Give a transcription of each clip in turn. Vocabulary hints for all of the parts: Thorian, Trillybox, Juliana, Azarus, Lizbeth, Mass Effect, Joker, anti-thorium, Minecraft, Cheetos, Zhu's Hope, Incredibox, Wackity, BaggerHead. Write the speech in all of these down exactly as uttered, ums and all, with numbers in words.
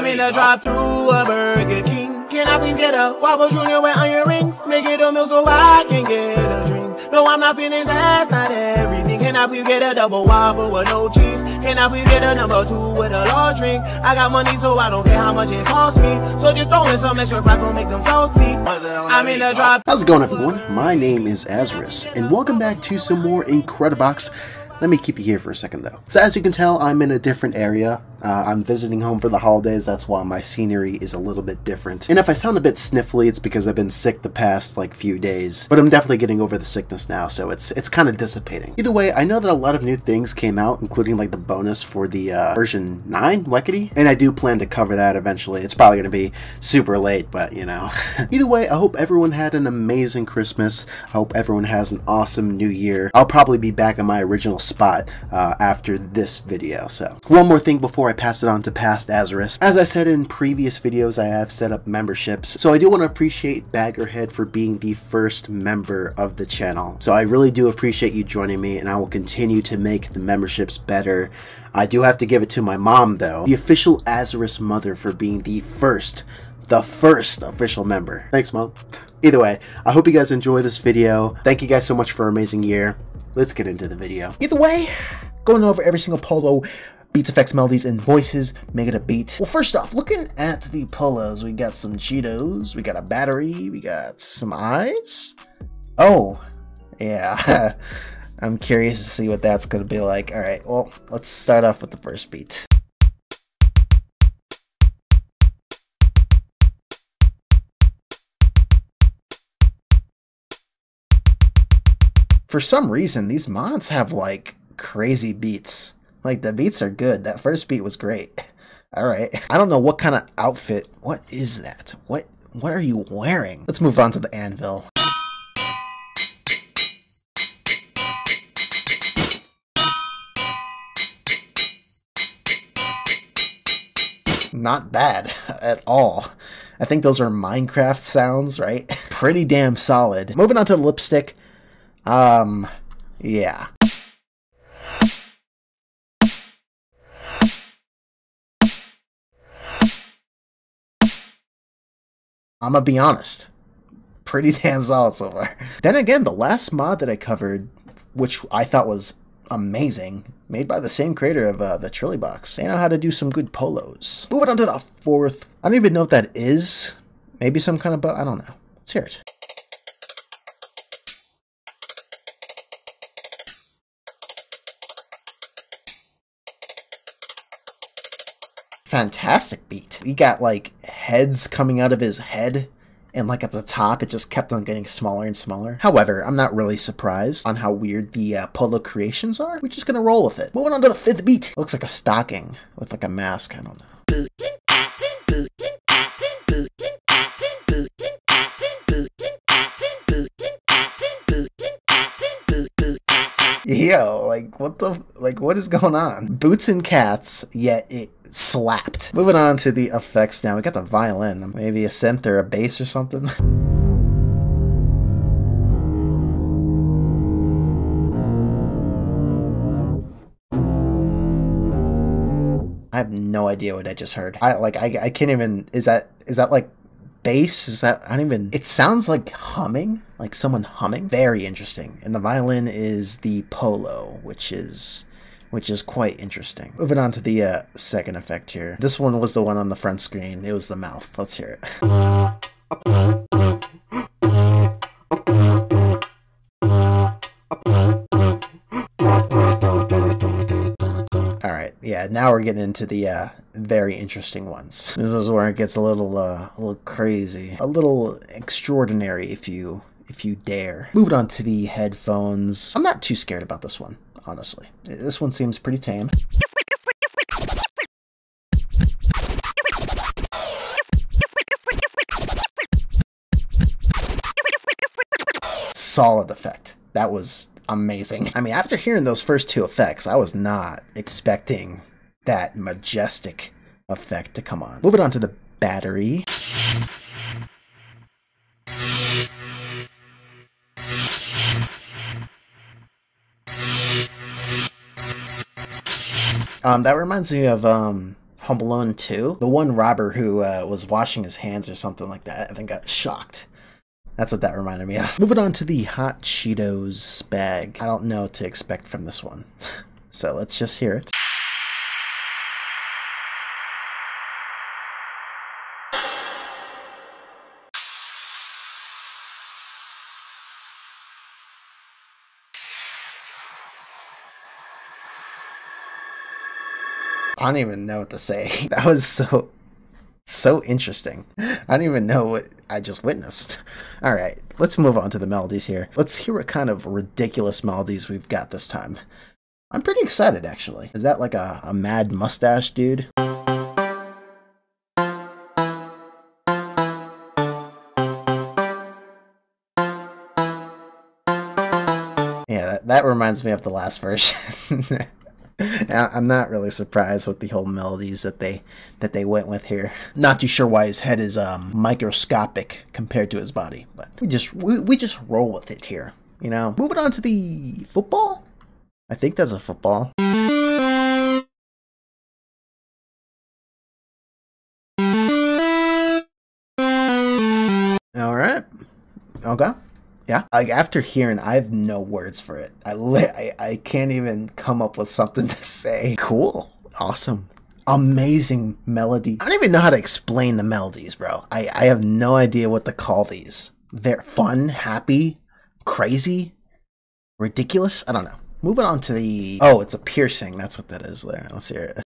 I'm in a drive-thru of Burger King. Can I please get a Whopper Junior with onion rings? Make it a meal so I can get a drink. No, I'm not finished, that's not everything. Can I please get a double Whopper with no cheese? Can I please get a number two with a large drink? I got money so I don't care how much it costs me. So just throw in some extra fries, don't make them salty. I'm in a drive-thru. How's it going, everyone? My name is Azarus, and welcome back to some more Incredibox. Let me keep you here for a second though. So as you can tell, I'm in a different area. Uh, I'm visiting home for the holidays, that's why my scenery is a little bit different. And if I sound a bit sniffly, it's because I've been sick the past like few days. But I'm definitely getting over the sickness now, so it's it's kind of dissipating. Either way, I know that a lot of new things came out, including like the bonus for the uh, version nine Wackity. And I do plan to cover that eventually. It's probably gonna be super late, but you know. Either way, I hope everyone had an amazing Christmas. I hope everyone has an awesome new year. I'll probably be back in my original spot uh, after this video. So one more thing before I pass it on to past Azarus. As I said in previous videos, I have set up memberships, so I do want to appreciate BaggerHead for being the first member of the channel. So I really do appreciate you joining me, and I will continue to make the memberships better. I do have to give it to my mom though, the official Azarus mother, for being the first the first official member. Thanks, Mom. Either way, I hope you guys enjoy this video. Thank you guys so much for an amazing year. Let's get into the video. Either way, going over every single polo, beats, effects, melodies, and voices, make it a beat. Well, first off, looking at the polos, we got some Cheetos, we got a battery, we got some eyes. Oh, yeah. I'm curious to see what that's gonna be like. All right, well, let's start off with the first beat. For some reason, these mods have like crazy beats. Like the beats are good. That first beat was great. All right. I don't know what kind of outfit. What is that? What what are you wearing? Let's move on to the anvil. Not bad at all. I think those are Minecraft sounds, right? Pretty damn solid. Moving on to the lipstick. Um, yeah. I'm gonna be honest, pretty damn solid so far. Then again, the last mod that I covered, which I thought was amazing, made by the same creator of uh, the Trillybox. They know how to do some good polos. Moving on to the fourth. I don't even know what that is. Maybe some kind of, I don't know. Let's hear it. Fantastic beat. We got like heads coming out of his head, and like at the top it just kept on getting smaller and smaller. However, I'm not really surprised on how weird the uh, polo creations are. We're just gonna roll with it. Moving on to the fifth beat. Looks like a stocking with like a mask, I don't know. Bootin' actin', bootin' actin', bootin' actin', bootin' actin', bootin' actin', bootin' actin', bootin' actin', bootin' actin'. Yo, like what the, like what is going on? Boots and cats, yet it slapped. Moving on to the effects now. We got the violin, maybe a synth or a bass or something. I have no idea what I just heard. I like I I can't even, is that is that like bass? Is that, I don't even, it sounds like humming, like someone humming. Very interesting. And the violin is the polo, which is which is quite interesting. Moving on to the uh, second effect here. This one was the one on the front screen. It was the mouth. Let's hear it. All right, yeah, now we're getting into the uh, very interesting ones. This is where it gets a little, uh, a little crazy, a little extraordinary if you, if you dare. Moving on to the headphones. I'm not too scared about this one. Honestly, this one seems pretty tame. Solid effect. That was amazing. I mean, after hearing those first two effects, I was not expecting that majestic effect to come on. Moving on to the battery. Um, that reminds me of um, Home Alone two, the one robber who uh, was washing his hands or something like that and then got shocked. That's what that reminded me of. Moving on to the Hot Cheetos bag. I don't know what to expect from this one. So let's just hear it. I don't even know what to say. That was so, so interesting. I don't even know what I just witnessed. All right, let's move on to the melodies here. Let's hear what kind of ridiculous melodies we've got this time. I'm pretty excited, actually. Is that like a, a mad mustache dude? Yeah, that, that reminds me of the last version. I'm not really surprised with the whole melodies that they that they went with here. Not too sure why his head is um, microscopic compared to his body, but we just we, we just roll with it here, you know. Moving on to the football. I think that's a football. All right. Okay. Yeah, like after hearing, I have no words for it. I, I I can't even come up with something to say. Cool, awesome, amazing melody. I don't even know how to explain the melodies, bro. I, I have no idea what to call these. They're fun, happy, crazy, ridiculous. I don't know. Moving on to the, oh, it's a piercing. That's what that is there. Let's hear it.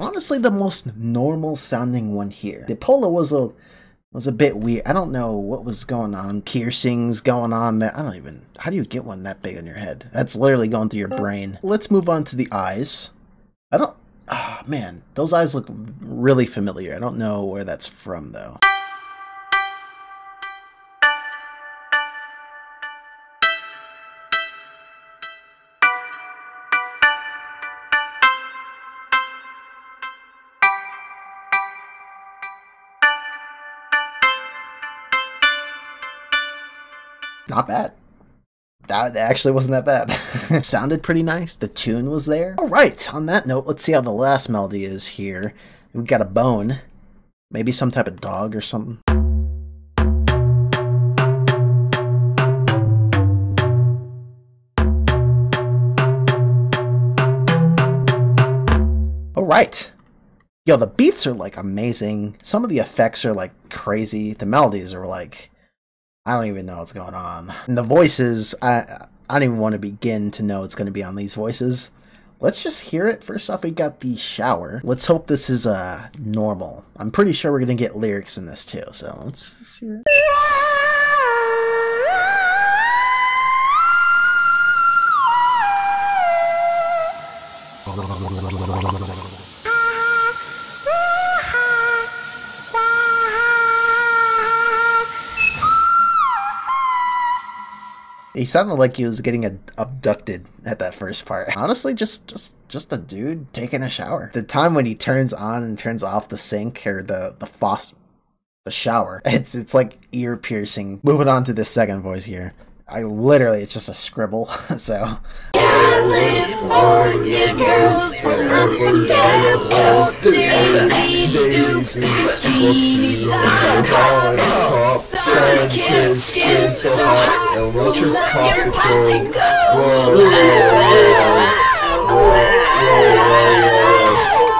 Honestly, the most normal sounding one here. The polo was a was a bit weird. I don't know what was going on. Piercings going on there. I don't even, how do you get one that big on your head? That's literally going through your brain. Let's move on to the eyes. I don't, ah, oh man, those eyes look really familiar. I don't know where that's from though. Not bad. That actually wasn't that bad. Sounded pretty nice. The tune was there. All right. On that note, let's see how the last melody is here. We've got a bone. Maybe some type of dog or something. All right. Yo, the beats are like amazing. Some of the effects are like crazy. The melodies are like, I don't even know what's going on. And the voices, I I don't even want to begin to know what's going to be on these voices. Let's just hear it. First off, we got the shower. Let's hope this is uh, normal. I'm pretty sure we're going to get lyrics in this too, so let's just hear it. He sounded like he was getting abducted at that first part. Honestly, just just just a dude taking a shower. The time when he turns on and turns off the sink or the the faucet, the shower, it's it's like ear piercing. Moving on to this second voice here, I literally it's just a scribble. So. California girls were unforgettable. Daisy Dukes, bikinis on top, sun kissed skin so hot. I want your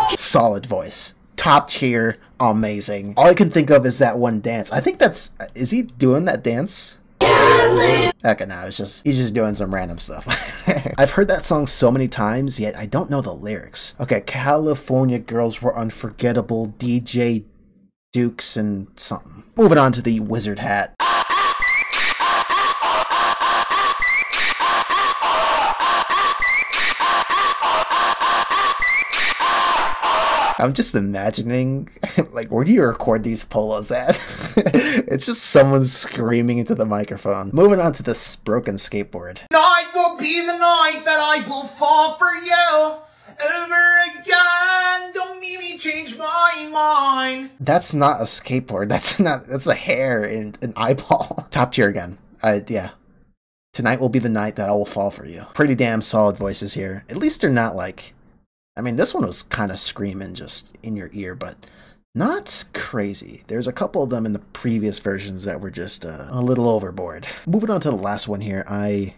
popsicle. Solid voice, top tier, amazing. All I can think of is that one dance. I think that's, is he doing that dance? Okay, no, it's just, he's just doing some random stuff. I've heard that song so many times, yet I don't know the lyrics. Okay, California girls were unforgettable, D J Dukes and something. Moving on to the wizard hat. I'm just imagining, like, where do you record these polos at? It's just someone screaming into the microphone. Moving on to this broken skateboard. I will be the night that I will fall for you over again. Don't make me change my mind. That's not a skateboard. That's not. That's a hair and an eyeball. Top tier again. Uh, yeah. Tonight will be the night that I will fall for you. Pretty damn solid voices here. At least they're not like, I mean, this one was kind of screaming just in your ear, but not crazy. There's a couple of them in the previous versions that were just uh, a little overboard. Moving on to the last one here. I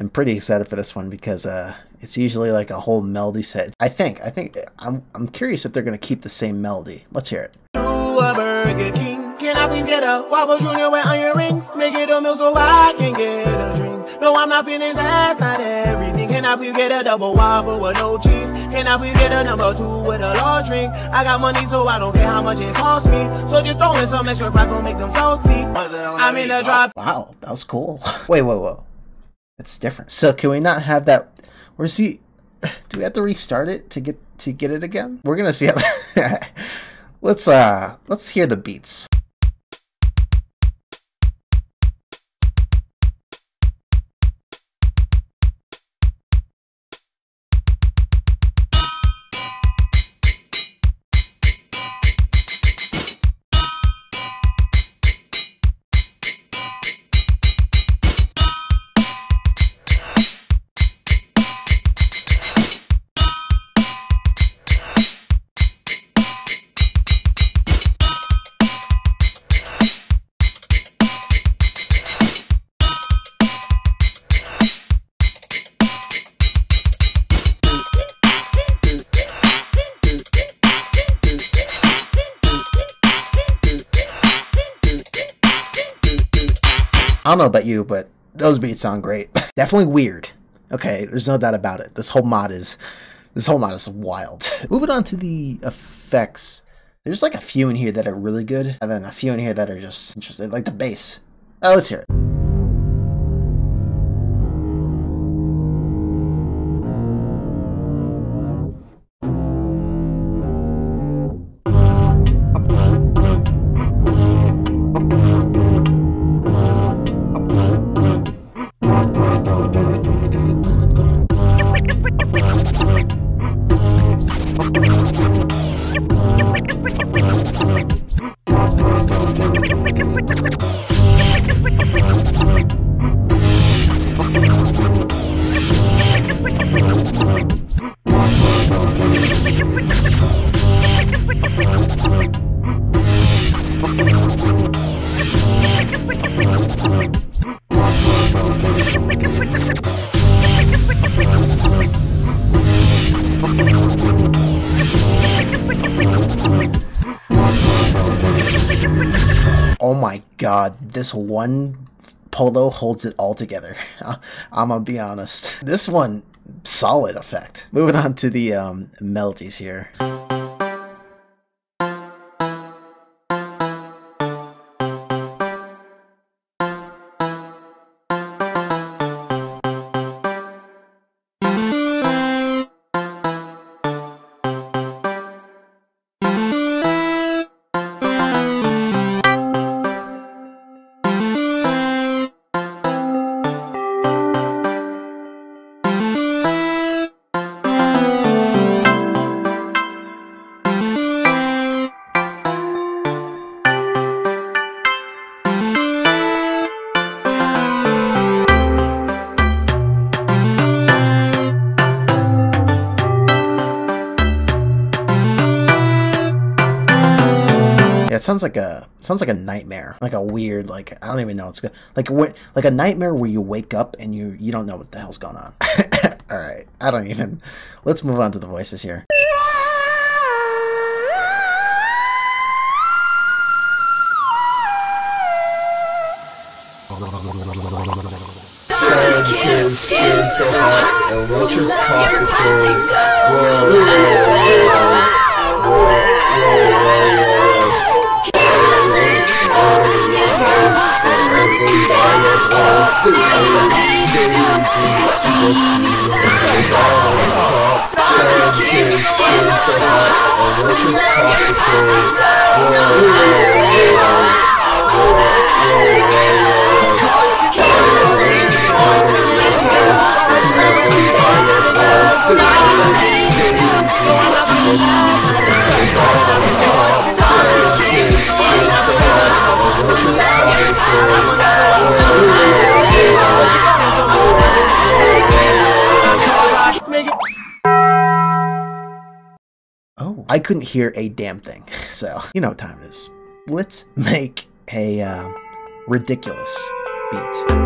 am pretty excited for this one because uh, it's usually like a whole melody set. I think, I think, I'm, I'm curious if they're going to keep the same melody. Let's hear it. Can I please get a Waffle Junior with iron rings? Make it a meal so I can get a drink. No, I'm not finished, that's not everything. Can I please get a double waffle with no cheese? Can I please get a number two with a large drink? I got money so I don't care how much it costs me. So just throw in some extra fries, don't make them salty. I'm in a drop. Wow, that was cool. Wait, whoa, whoa. It's different. So can we not have that? Where's the... Do we have to restart it to get to get it again? We're gonna see how... let's, uh, let's hear the beats. I don't know about you, but those beats sound great. Definitely weird. Okay, there's no doubt about it. This whole mod is, this whole mod is wild. Moving on to the effects. There's like a few in here that are really good, and then a few in here that are just interesting, like the bass. Oh, let's hear it. Oh my god, this one polo holds it all together. I'm gonna be honest. This one, solid effect. Moving on to the um, melodies here. Sounds like a sounds like a nightmare, like a weird, like I don't even know what's good, like what, like a nightmare where you wake up and you you don't know what the hell's going on. All right, I don't even. Let's move on to the voices here. Oh, I couldn't hear a damn thing, so you know what time it is. Let's make a uh, ridiculous beat.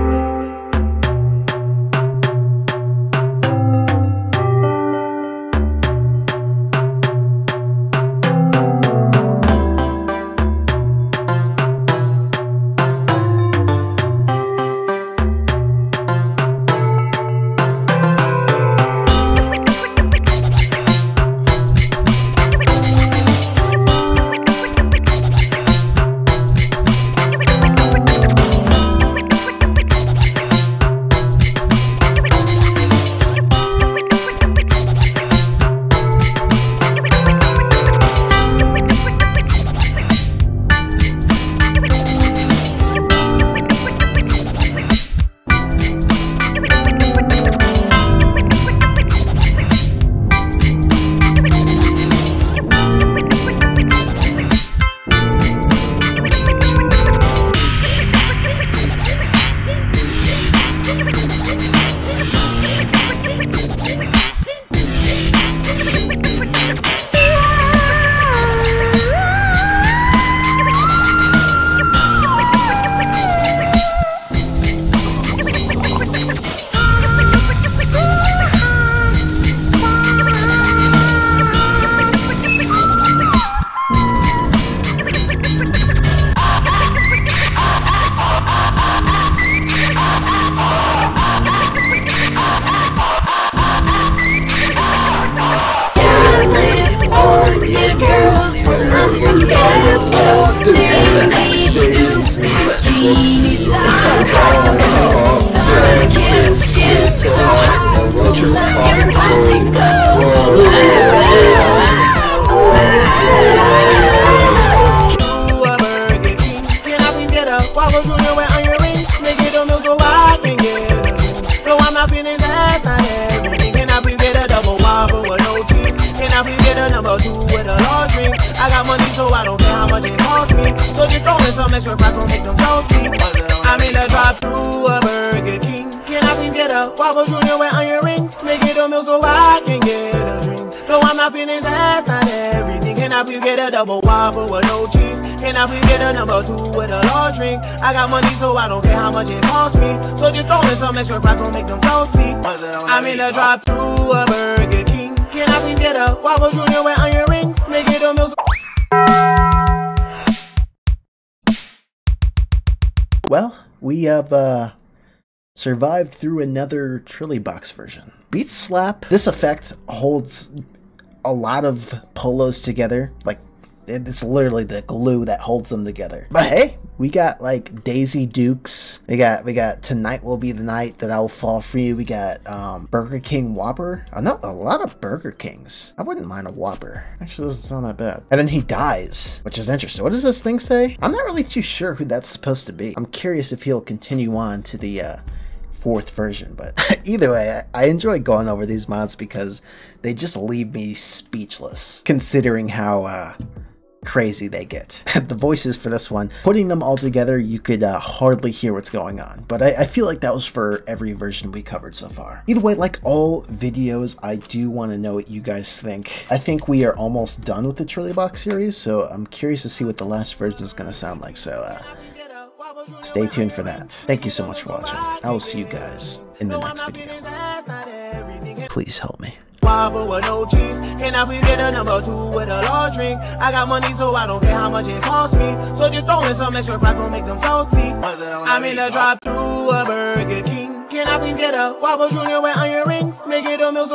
I got money, so I don't care how much it costs me. So just throw in some extra fries, don't make them salty. I'm in the drive-thru of Burger King. Can I please get a Waffle Junior with onion rings? Make it a meal. Well, we have uh, survived through another Trillybox version. Beat slap. This effect holds a lot of polos together, like. It's literally the glue that holds them together. But hey, we got like Daisy Dukes. We got we got Tonight Will Be the Night That I Will Fall For You. We got um, Burger King Whopper. I know a lot of Burger Kings. I wouldn't mind a Whopper. Actually, this is not that bad. And then he dies, which is interesting. What does this thing say? I'm not really too sure who that's supposed to be. I'm curious if he'll continue on to the uh, fourth version. But either way, I, I enjoy going over these mods because they just leave me speechless, considering how... Uh, crazy they get. The voices for this one, putting them all together, you could uh, hardly hear what's going on, but I, I feel like that was for every version we covered so far. Either way, like all videos, I do want to know what you guys think. I think we are almost done with the Trillybox series, so I'm curious to see what the last version is going to sound like, so uh, stay tuned for that. Thank you so much for watching. I will see you guys in the next video. Please help me. Waffle with no cheese. Can I please get a number two with a large drink? I got money, so I don't care how much it costs me. So just throw in some extra fries, don't make them salty. I'm in the drive-thru of Burger King. Can I please get a Waffle Junior with onion rings? Make it a meal so